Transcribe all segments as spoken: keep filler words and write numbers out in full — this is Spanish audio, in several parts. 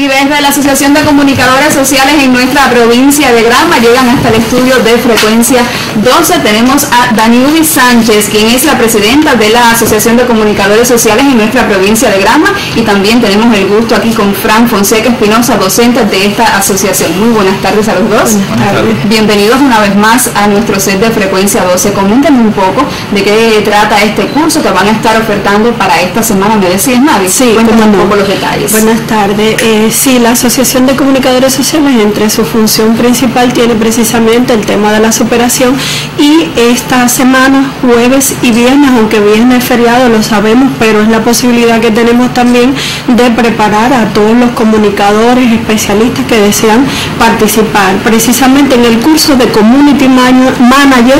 y desde la Asociación de Comunicadores Sociales en nuestra provincia de Granma llegan hasta el estudio de Frecuencia doce. Tenemos a Daniudi Sánchez, quien es la presidenta de la Asociación de Comunicadores Sociales en nuestra provincia de Granma, y también tenemos el gusto aquí con Fran Fonseca Espinosa, docente de esta asociación. Muy buenas tardes a los dos. Tardes. Bienvenidos una vez más a nuestro set de Frecuencia doce. Coméntenme un poco de qué trata este curso que van a estar ofertando para esta semana, me decías, Navi. Sí, cuéntanos un poco los detalles. Buenas tardes. Eh, sí, la Asociación de Comunicadores Sociales, entre su función principal, tiene precisamente el tema de la superación, y esta semana, jueves y viernes, aunque viernes es feriado, lo sabemos, pero es la posibilidad que tenemos también de preparar a todos los comunicadores especialistas que desean participar, precisamente en el curso de Community Manager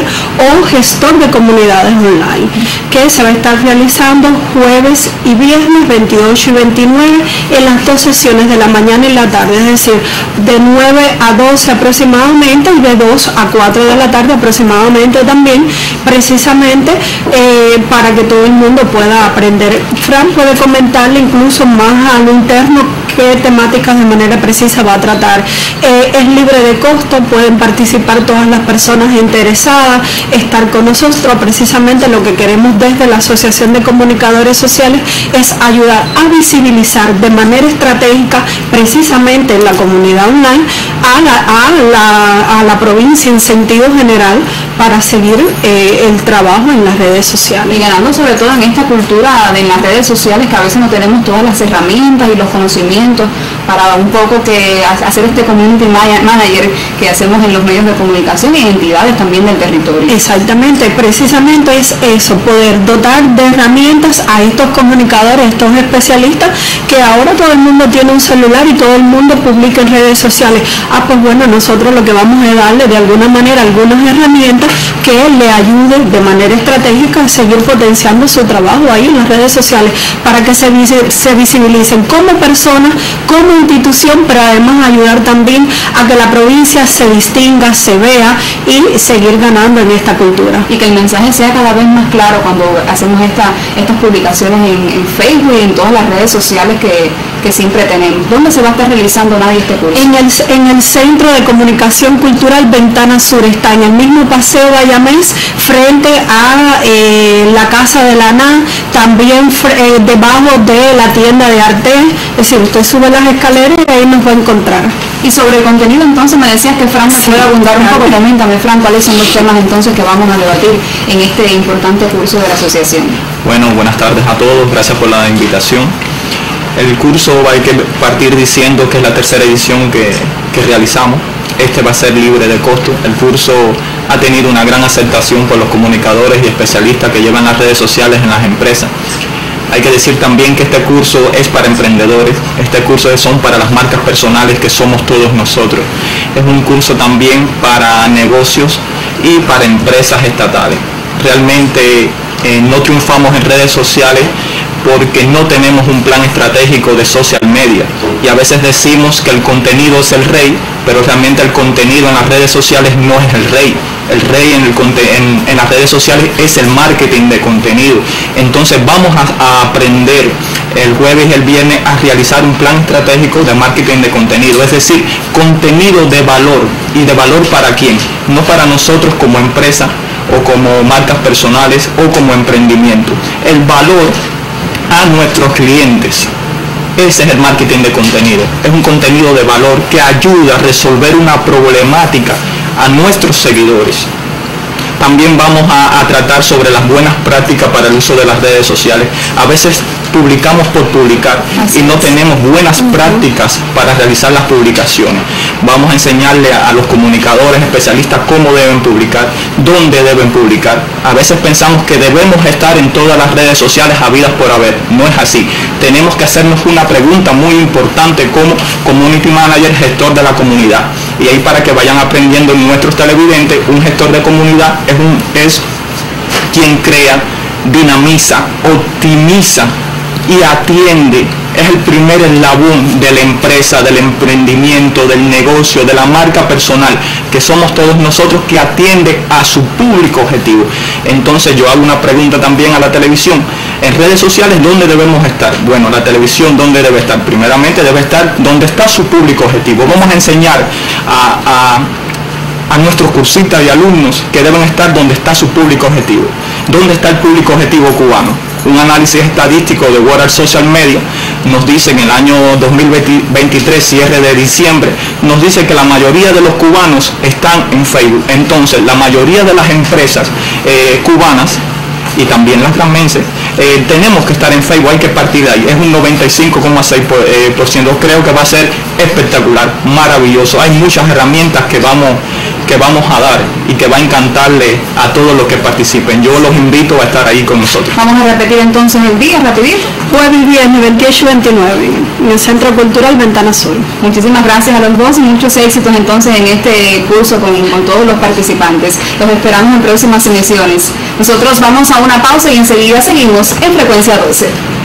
o Gestor de Comunidades Online, que se va a estar realizando jueves y viernes, veintiocho y veintinueve, en las dos sesiones de la mañana y la tarde, es decir, de nueve a doce aproximadamente, y de dos a cuatro de la tarde aproximadamente también, precisamente eh, para que todo el mundo pueda aprender. Fran puede comentarle incluso más a lo interno qué temáticas de manera precisa va a tratar. Eh, es libre de costo, pueden participar todas las personas interesadas, estar con nosotros. Precisamente lo que queremos desde la Asociación de Comunicadores Sociales es ayudar a visibilizar de manera estratégica, precisamente en la comunidad online, a la, a la, a la provincia en sentido general, para seguir eh, el trabajo en las redes sociales. Y ganando sobre todo en esta cultura de las redes sociales, que a veces no tenemos todas las herramientas y los conocimientos para un poco que hacer este community manager que hacemos en los medios de comunicación y entidades también del territorio. Exactamente, precisamente es eso, poder dotar de herramientas a estos comunicadores, estos especialistas, que ahora todo el mundo tiene un celular y todo el mundo publica en redes sociales. Ah, pues bueno, nosotros lo que vamos a darle de alguna manera algunas herramientas que le ayuden de manera estratégica a seguir potenciando su trabajo ahí en las redes sociales, para que se, se visibilicen como personas, como institución, pero además ayudar también a que la provincia se distinga, se vea, y seguir ganando en esta cultura. Y que el mensaje sea cada vez más claro cuando hacemos esta, estas publicaciones en, en Facebook y en todas las redes sociales que, que siempre tenemos. ¿Dónde se va a estar realizando nadie este curso? En el, en el Centro de Comunicación Cultural Ventana Sureste, en el mismo Paseo de Ayamés, frente a eh, la Casa de Lana, también eh, debajo de la tienda de arte. Es decir, usted sube las escaleras y ahí nos va a encontrar. Y sobre el contenido, entonces me decías que Fran nos sí, puede abundar un poco. Coméntame, Fran, ¿cuáles son los temas entonces que vamos a debatir en este importante curso de la asociación? Bueno, buenas tardes a todos, gracias por la invitación. El curso, hay que partir diciendo que es la tercera edición que, que realizamos. Este va a ser libre de costo. El curso ha tenido una gran aceptación por los comunicadores y especialistas que llevan las redes sociales en las empresas. Hay que decir también que este curso es para emprendedores, este curso son para las marcas personales que somos todos nosotros. Es un curso también para negocios y para empresas estatales. Realmente eh, no triunfamos en redes sociales porque no tenemos un plan estratégico de social media, y a veces decimos que el contenido es el rey, pero realmente el contenido en las redes sociales no es el rey. El rey en, el conte en, en las redes sociales es el marketing de contenido. Entonces vamos a, a aprender el jueves y el viernes a realizar un plan estratégico de marketing de contenido, es decir, contenido de valor, y de valor para quién, no para nosotros como empresa o como marcas personales o como emprendimiento, el valor a nuestros clientes. Ese es el marketing de contenido, es un contenido de valor que ayuda a resolver una problemática a nuestros seguidores. También vamos a, a tratar sobre las buenas prácticas para el uso de las redes sociales. A veces publicamos por publicar y no tenemos buenas prácticas para realizar las publicaciones. Vamos a enseñarle a, a los comunicadores especialistas cómo deben publicar, dónde deben publicar. A veces pensamos que debemos estar en todas las redes sociales habidas por haber. No es así. Tenemos que hacernos una pregunta muy importante como Community Manager, gestor de la comunidad. Y ahí, para que vayan aprendiendo nuestros televidentes, un gestor de comunidad es, un, es quien crea, dinamiza, optimiza y atiende es el primer eslabón de la empresa, del emprendimiento, del negocio, de la marca personal, que somos todos nosotros, que atiende a su público objetivo. Entonces yo hago una pregunta también a la televisión. En redes sociales, ¿dónde debemos estar? Bueno, la televisión, ¿dónde debe estar? Primeramente debe estar donde está su público objetivo. Vamos a enseñar a... a a nuestros cursitas y alumnos que deben estar donde está su público objetivo. ¿Dónde está el público objetivo cubano? Un análisis estadístico de We Are Social Media nos dice en el año dos mil veintitrés, cierre de diciembre, nos dice que la mayoría de los cubanos están en Facebook. Entonces, la mayoría de las empresas eh, cubanas y también las granmenses, eh, tenemos que estar en Facebook, hay que partir de ahí. Es un noventa y cinco coma seis por ciento, eh, creo que va a ser espectacular, maravilloso. Hay muchas herramientas que vamos, que vamos a dar y que va a encantarle a todos los que participen. Yo los invito a estar ahí con nosotros. Vamos a repetir entonces el día, rapidito. Jueves viernes veintiocho y veintinueve, en el Centro Cultural Ventana Sur. Muchísimas gracias a los dos y muchos éxitos entonces en este curso con, con todos los participantes. Los esperamos en próximas emisiones. Nosotros vamos a una pausa y enseguida seguimos en Frecuencia doce.